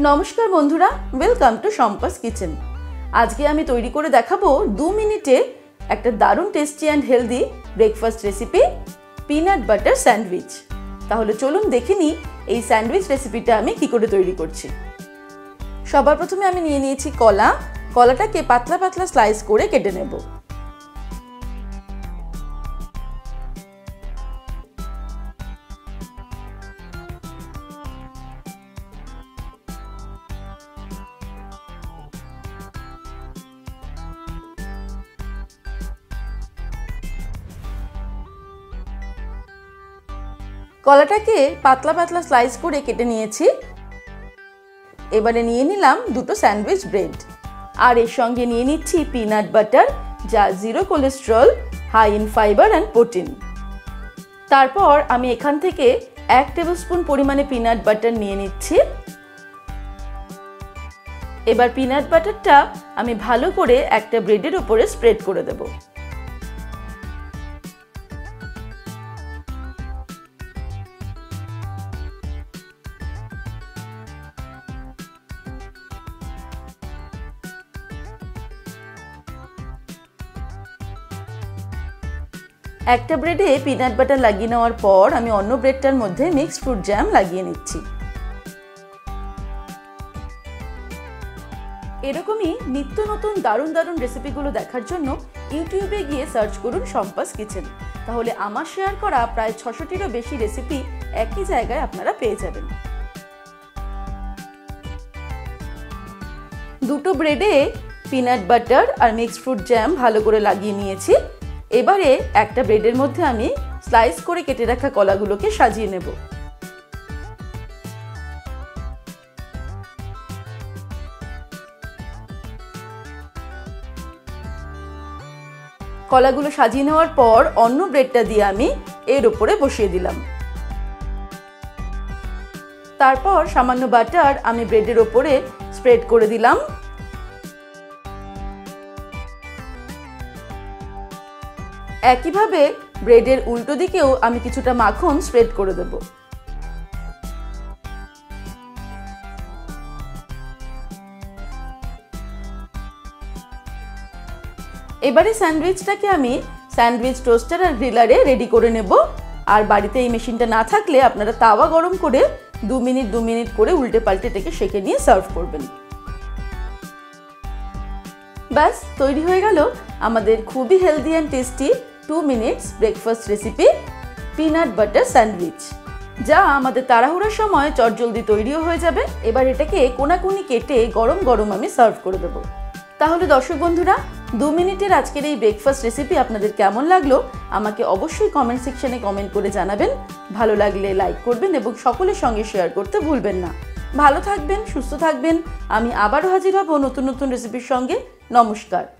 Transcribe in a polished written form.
नमस्कार बंधुरा, welcome to शम्पास kitchen. आज के आमी तैरी करे देखाबो 2 मिनिटे एकटा दारुण tasty and healthy breakfast recipe peanut butter sandwich. ताहले चलुन देखिनी एई सैंडविच रेसिपिटा आमी कि करे तैरी करछि। सबार प्रथमे आमी निये नियेछि कला। कलाटाके पातला पातला स्लाइस करे केटे नेब। कलाटाके पातला पातला स्लाइस करे केटे नियेछि। एबारे निये निलाम दुटो सैंडविच ब्रेड और एर संगे निये निच्छी पिनाट बाटार जा zero cholesterol, high in fibre and protein. तारपर आमी एखान थेके 1 टेबिलस्पून परिमाणे पिनाट बाटार निये निच्छी। एबार पिनाट बाटारटा आमी भालो करे एकटा ब्रेडेर उपरे स्प्रेड करे देबो। एक ब्रेडे पिनाट बाटार लागिए नेওয়ার पर आमी अन्य ब्रेडटार मध्य मिक्सड फ्रूट जैम लागिए निচ্ছি। एरকমই नित्य नतून दारुण दारुण रेसिपिगुलो देखार जन्य यूट्यूबे गिए सार्च करुन शम्पास किचेन। ताहले आमार शेयर करा प्राय 600টিরও বেশি रेसिपि एक ही जैगाय आपनारा पेये जाबेन। दुटो ब्रेडे पिनाट बाटार और मिक्सड फ्रूट जैम भालो करे लागिए निয়েছি। एबारे एक ब्रेडर मध्य आमी स्लाइस करे केटे रखा कलागुलो के सजिए नेब। कलागुलो सजिए नेওয়ার पर अन्य ब्रेडटा दिए आमी एर उपरे बसिए दिलाम। तारपर सामान्य बाटार आमी ब्रेडर उपरे स्प्रेड करे दिलाम। একই ভাবে ব্রেডের উল্টো দিকেও আমি কিছুটা মাখন স্প্রেড করে দেব। এবারে স্যান্ডউইচটাকে আমি স্যান্ডউইচ টোস্টার আর গ্রিলারে রেডি করে নেব। আর বাড়িতে এই মেশিনটা না থাকলে আপনারা তাওয়া গরম করে 2 মিনিট করে উল্টে পাল্টে থেকে সেকে নিয়ে সার্ভ করবেন। বাস তৈরি হয়ে গেল আমাদের খুবই healthy and tasty 2 minutes breakfast recipe peanut butter sandwich, যা আমাদের তাড়াহুড়ার সময় চটজলদি তৈরিও হয়ে যাবে। এবার এটাকে কোনাকুনি কেটে গরম গরম আমি সার্ভ করে দেব। তাহলে দর্শক বন্ধুরা, 2 মিনিটের আজকের এই ব্রেকফাস্ট রেসিপি আপনাদের কেমন লাগলো আমাকে অবশ্যই কমেন্ট সেকশনে কমেন্ট করে জানাবেন। ভালো লাগলে লাইক করবেন এবং সকলের সঙ্গে শেয়ার করতে ভুলবেন না। ভালো থাকবেন, সুস্থ থাকবেন। আমি আবারও হাজির হব নতুন নতুন রেসিপির সঙ্গে। নমস্কার।